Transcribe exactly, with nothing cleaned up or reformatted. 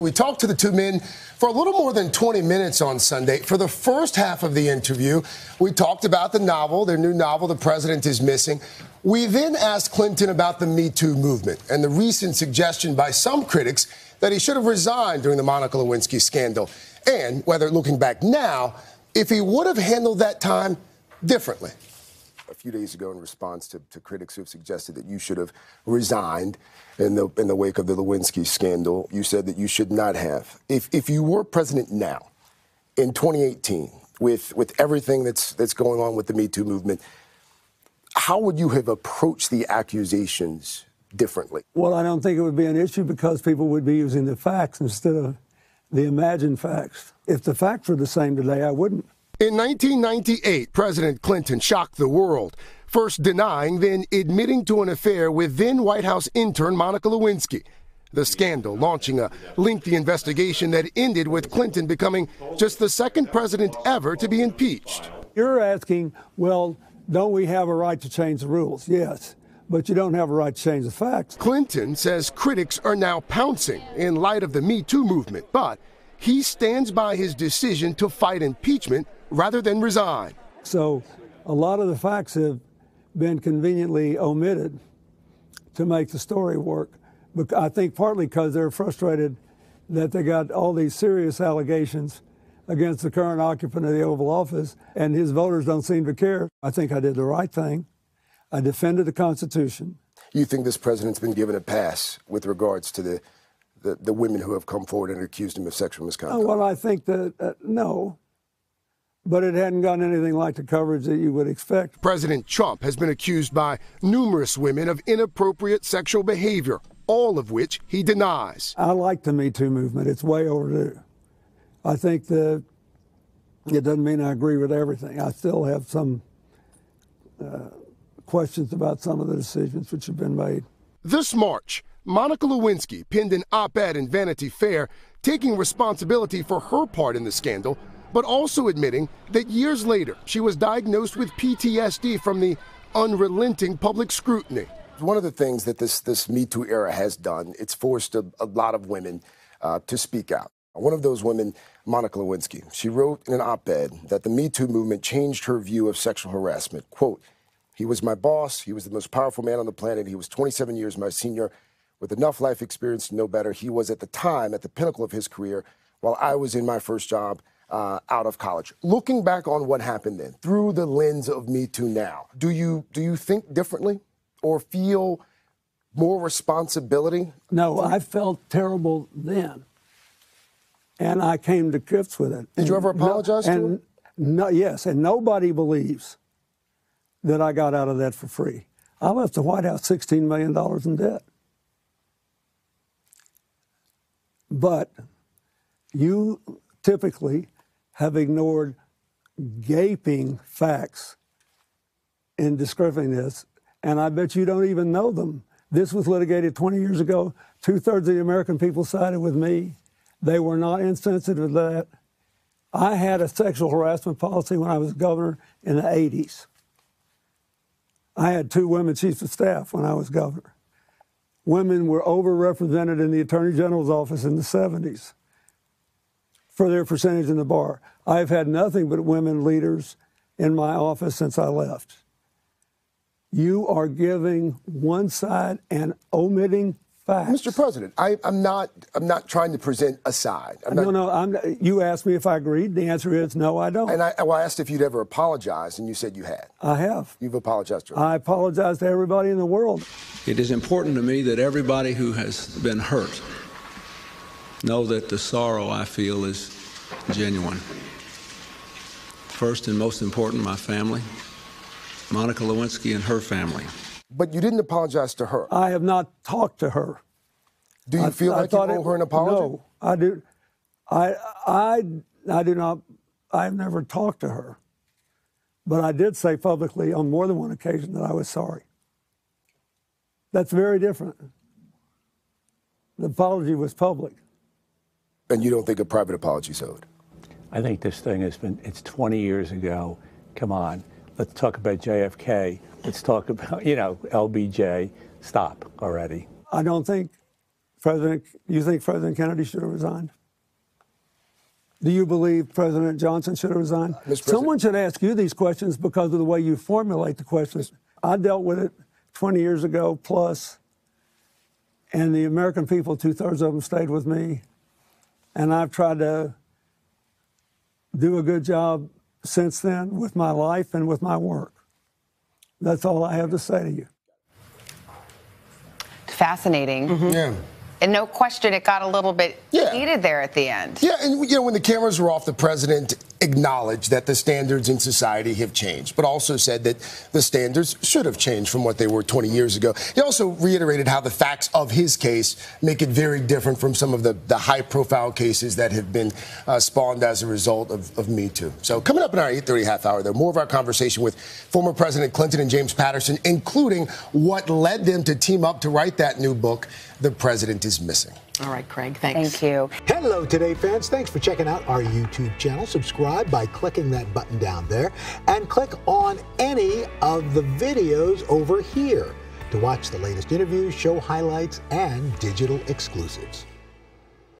We talked to the two men for a little more than twenty minutes on Sunday. For the first half of the interview, we talked about the novel, their new novel, The President is Missing. We then asked Clinton about the Me Too movement and the recent suggestion by some critics that he should have resigned during the Monica Lewinsky scandal, and whether, looking back now, if he would have handled that time differently. A few days ago, in response to, to critics who've suggested that you should have resigned in the in the wake of the Lewinsky scandal, you said that you should not have. If if you were president now, in twenty eighteen, with with everything that's that's going on with the Me Too movement, how would you have approached the accusations differently? Well, I don't think it would be an issue because people would be using the facts instead of the imagined facts. If the facts were the same today, I wouldn't. In nineteen ninety-eight, President Clinton shocked the world, first denying, then admitting to an affair with then-White House intern Monica Lewinsky. The scandal launching a lengthy investigation that ended with Clinton becoming just the second president ever to be impeached. You're asking, well, don't we have a right to change the rules? Yes, but you don't have a right to change the facts. Clinton says critics are now pouncing in light of the Me Too movement, but he stands by his decision to fight impeachment rather than resign. So a lot of the facts have been conveniently omitted to make the story work. But I think partly because they're frustrated that they got all these serious allegations against the current occupant of the Oval Office, and his voters don't seem to care. I think I did the right thing. I defended the Constitution. You think this president's been given a pass with regards to the The, the women who have come forward and accused him of sexual misconduct? Oh, well, I think that, uh, no, but it hadn't gotten anything like the coverage that you would expect. President Trump has been accused by numerous women of inappropriate sexual behavior, all of which he denies. I like the Me Too movement. It's way overdue. I think that it doesn't mean I agree with everything. I still have some uh, questions about some of the decisions which have been made. This March, Monica Lewinsky penned an op-ed in Vanity Fair taking responsibility for her part in the scandal, but also admitting that years later she was diagnosed with P T S D from the unrelenting public scrutiny. One of the things that this, this Me Too era has done, it's forced a, a lot of women uh, to speak out. One of those women, Monica Lewinsky, she wrote in an op-ed that the Me Too movement changed her view of sexual harassment. Quote, "He was my boss, he was the most powerful man on the planet, he was twenty-seven years my senior. With enough life experience to know better, he was at the time at the pinnacle of his career while I was in my first job uh, out of college." Looking back on what happened then, through the lens of Me Too now, do you, do you think differently or feel more responsibility? No, I felt terrible then, and I came to grips with it. Did you ever apologize no, to and, no, yes, and nobody believes that I got out of that for free. I left the White House sixteen million dollars in debt. But you typically have ignored gaping facts in describing this, and I bet you don't even know them. This was litigated twenty years ago. Two-thirds of the American people sided with me. They were not insensitive to that. I had a sexual harassment policy when I was governor in the eighties. I had two women chiefs of staff when I was governor. Women were overrepresented in the Attorney General's office in the seventies for their percentage in the bar. I've had nothing but women leaders in my office since I left. You are giving one side and omitting facts. Mister President, I, I'm not I'm not trying to present a side. I'm no, not... no, I'm, you asked me if I agreed. The answer is no, I don't. And I, well, I asked if you'd ever apologized, and you said you had. I have. You've apologized to her. I apologize to everybody in the world. It is important to me that everybody who has been hurt know that the sorrow I feel is genuine. First and most important, my family, Monica Lewinsky and her family. But you didn't apologize to her. I have not talked to her. Do you I, feel like I you owe it, her an apology? No, I do. I, I, I do not. I've never talked to her. But I did say publicly on more than one occasion that I was sorry. That's very different. The apology was public. And you don't think a private apology is owed? I think this thing has been, it's twenty years ago. Come on, let's talk about J F K. Let's talk about, you know, L B J. Stop already. I don't think President, you think President Kennedy should have resigned? Do you believe President Johnson should have resigned? Uh, Someone should ask you these questions because of the way you formulate the questions. I dealt with it twenty years ago plus, and the American people, two-thirds of them stayed with me, and I've tried to do a good job since then with my life and with my work. That's all I have to say to you. Fascinating. Mm-hmm. Yeah. And no question, it got a little bit yeah. heated there at the end. Yeah, and you know, when the cameras were off, the president acknowledged that the standards in society have changed, but also said that the standards should have changed from what they were twenty years ago. He also reiterated how the facts of his case make it very different from some of the, the high-profile cases that have been uh, spawned as a result of, of Me Too. So coming up in our eight thirty half hour, though, more of our conversation with former President Clinton and James Patterson, including what led them to team up to write that new book, The President is Missing. All right, Craig, thanks. Thank you. Hello, Today fans. Thanks for checking out our YouTube channel. Subscribe by clicking that button down there and click on any of the videos over here to watch the latest interviews, show highlights, and digital exclusives.